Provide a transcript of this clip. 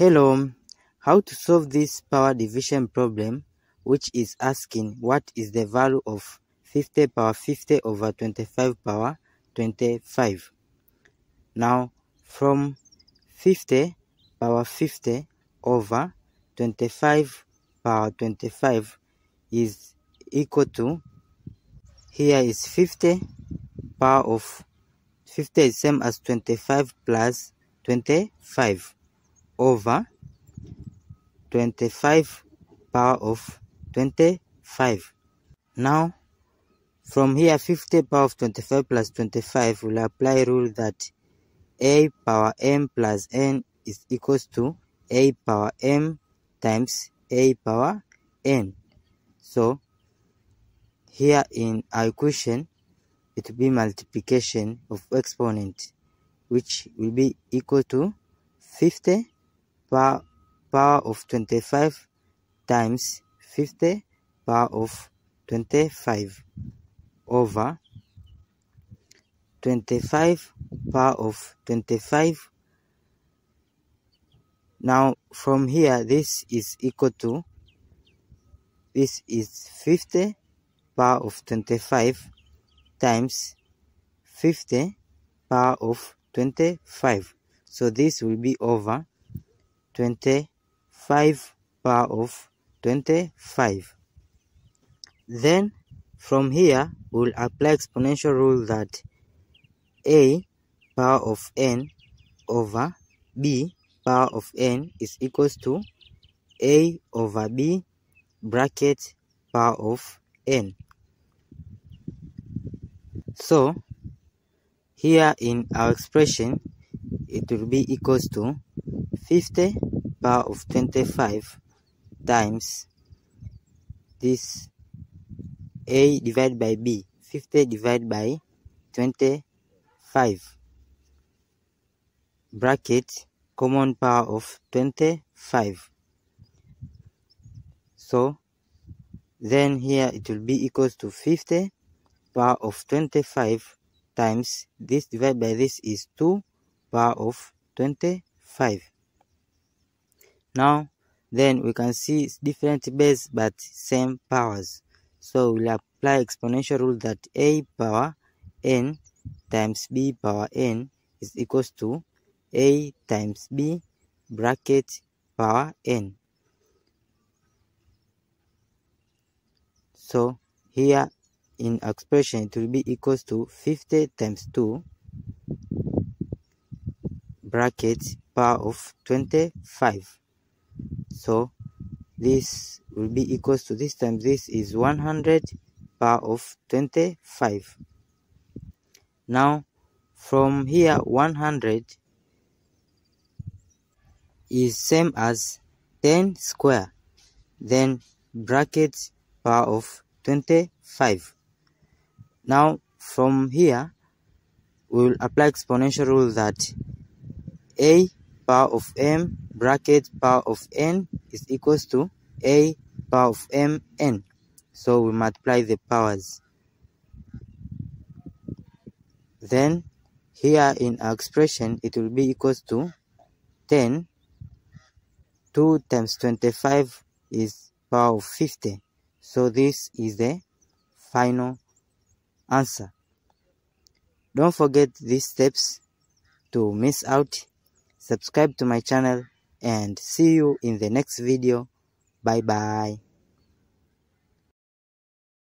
Hello, how to solve this power division problem, which is asking what is the value of 50 power 50 over 25 power 25. Now, from 50 power 50 over 25 power 25 is equal to, here is 50 power of 50 is same as 25 plus 25 over 25 power of 25. Now from here 50 power of 25 plus 25 will apply rule that a power m plus n is equals to a power m times a power n. So here in our equation it will be multiplication of exponent, which will be equal to 50 power of 25 times 50 power of 25 over 25 power of 25. Now from here this is equal to, this is 50 power of 25 times 50 power of 25. So this will be over 25 power of 25. Then from here we'll apply exponential rule that a power of n over b power of n is equals to a over b bracket power of n. So here in our expression it will be equals to 50 power of 25 times this a divided by b, 50 divided by 25 bracket common power of 25. So then here it will be equals to 50 power of 25 times this divided by this is 2 power of 25. Now then we can see different base but same powers, so we'll apply exponential rule that a power n times b power n is equals to a times b bracket power n. So here in expression it will be equals to 50 times 2 bracket power of 25. So this will be equals to, this times this is 100 power of 25. Now from here 100 is same as 10 square then bracket power of 25. Now from here we will apply exponential rule that a power of m bracket power of n is equals to a power of m n. So we multiply the powers. Then here in our expression it will be equals to 10, 2 times 25 is power of 50. So this is the final answer. Don't forget these steps to miss out. Subscribe to my channel and see you in the next video. Bye bye.